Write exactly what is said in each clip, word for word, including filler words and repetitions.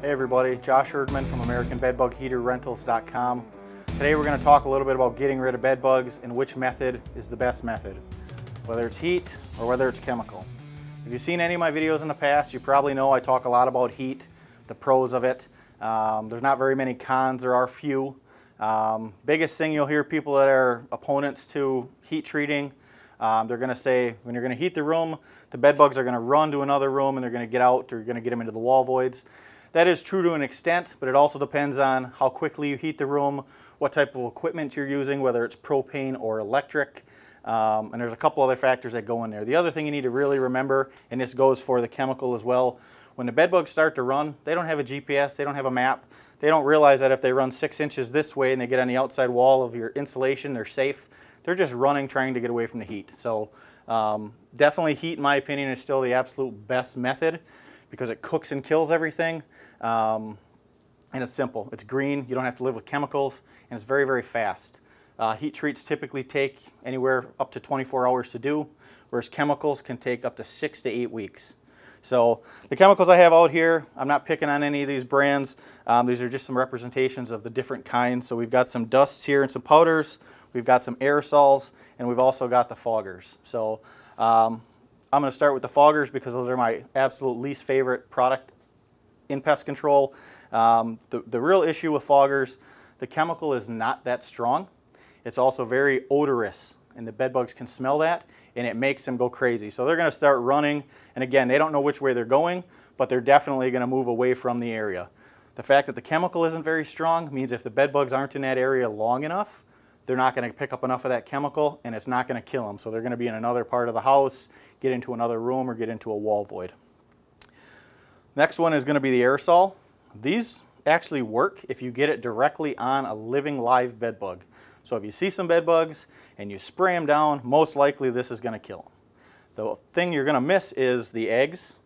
Hey everybody, Josh Erdman from American Bed Bug Heater Rentals dot com. Today we're going to talk a little bit about getting rid of bed bugs and which method is the best method, whether it's heat or whether it's chemical. If you've seen any of my videos in the past, you probably know I talk a lot about heat, the pros of it. Um, there's not very many cons, there are few. Um, biggest thing you'll hear people that are opponents to heat treating, um, they're going to say when you're going to heat the room, the bed bugs are going to run to another room and they're going to get out or you're going to get them into the wall voids. That is true to an extent, but it also depends on how quickly you heat the room, what type of equipment you're using, whether it's propane or electric, um, and there's a couple other factors that go in there. The other thing you need to really remember, and this goes for the chemical as well, when the bed bugs start to run, they don't have a G P S, they don't have a map, they don't realize that if they run six inches this way and they get on the outside wall of your insulation, they're safe. They're just running, trying to get away from the heat. So um, definitely heat, in my opinion, is still the absolute best method, because it cooks and kills everything, um, and it's simple. It's green, you don't have to live with chemicals, and it's very, very fast. Uh, heat treats typically take anywhere up to twenty-four hours to do, whereas chemicals can take up to six to eight weeks. So the chemicals I have out here, I'm not picking on any of these brands. Um, these are just some representations of the different kinds. So we've got some dusts here and some powders, we've got some aerosols, and we've also got the foggers. So, um, I'm going to start with the foggers because those are my absolute least favorite product in pest control. Um, the, the real issue with foggers, the chemical is not that strong. It's also very odorous and the bed bugs can smell that and it makes them go crazy. So they're going to start running, and again, they don't know which way they're going, but they're definitely going to move away from the area. The fact that the chemical isn't very strong means if the bed bugs aren't in that area long enough, they're not going to pick up enough of that chemical and it's not going to kill them. So they're going to be in another part of the house, get into another room, or get into a wall void. Next one is going to be the aerosol. These actually work if you get it directly on a living live bed bug. So if you see some bed bugs and you spray them down, most likely this is going to kill them. The thing you're going to miss is the eggs.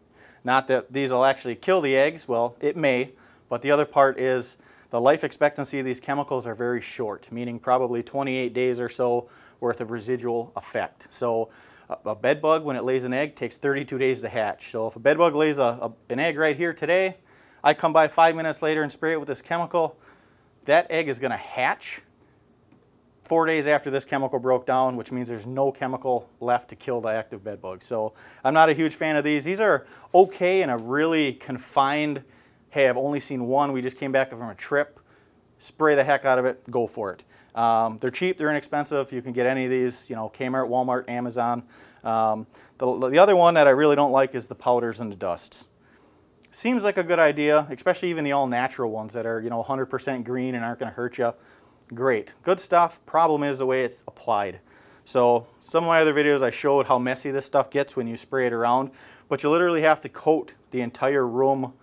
Not that these will actually kill the eggs, well, it may, but the other part is the life expectancy of these chemicals are very short, meaning probably twenty-eight days or so worth of residual effect. So a bed bug, when it lays an egg, takes thirty-two days to hatch. So if a bed bug lays a, a, an egg right here today, I come by five minutes later and spray it with this chemical, that egg is going to hatch four days after this chemical broke down, which means there's no chemical left to kill the active bed bug. So I'm not a huge fan of these. These are okay in a really confined, hey, I've only seen one, we just came back from a trip, spray the heck out of it, go for it. Um, they're cheap, they're inexpensive, you can get any of these, you know, Kmart, Walmart, Amazon. Um, the, the other one that I really don't like is the powders and the dusts. Seems like a good idea, especially even the all-natural ones that are, you know, one hundred percent green and aren't going to hurt you. Great, good stuff, problem is the way it's applied. So some of my other videos I showed how messy this stuff gets when you spray it around, but you literally have to coat the entire room,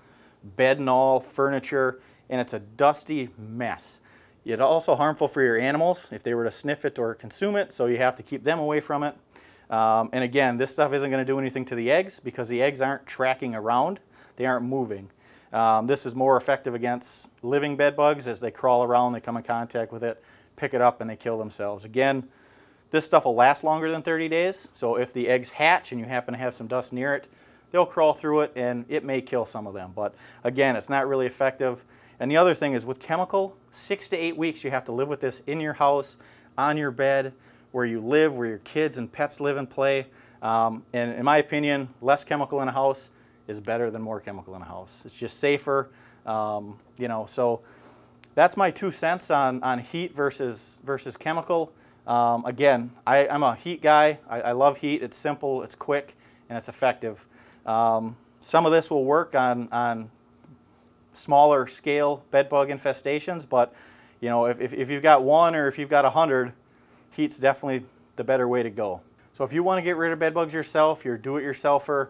bed and all, furniture, and it's a dusty mess. It's also harmful for your animals if they were to sniff it or consume it, so you have to keep them away from it. Um, and again, this stuff isn't going to do anything to the eggs because the eggs aren't tracking around, they aren't moving. Um, this is more effective against living bed bugs. As they crawl around, they come in contact with it, pick it up, and they kill themselves. Again, this stuff will last longer than thirty days, so if the eggs hatch and you happen to have some dust near it, they'll crawl through it and it may kill some of them. But again, it's not really effective. And the other thing is with chemical, six to eight weeks you have to live with this in your house, on your bed, where you live, where your kids and pets live and play. Um, and in my opinion, less chemical in a house is better than more chemical in a house. It's just safer, um, you know. So that's my two cents on, on heat versus, versus chemical. Um, again, I, I'm a heat guy. I, I love heat. It's simple, it's quick, and it's effective. Um, some of this will work on, on smaller scale bed bug infestations, but you know, if, if, if you've got one or if you've got a hundred, heat's definitely the better way to go. So if you want to get rid of bed bugs yourself, you're a do-it-yourselfer,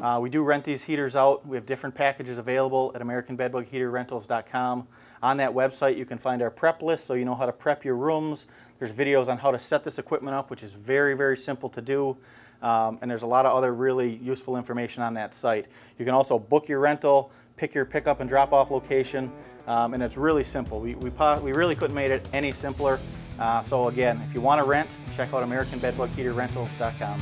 uh, we do rent these heaters out. We have different packages available at American Bed Bug Heater Rentals dot com. On that website, you can find our prep list so you know how to prep your rooms. There's videos on how to set this equipment up, which is very, very simple to do. Um, and there's a lot of other really useful information on that site. You can also book your rental, pick your pickup and drop off location, um, and it's really simple. We, we, we really couldn't make it any simpler. Uh, so again, if you want to rent, check out American Bed Bug Heater Rentals dot com.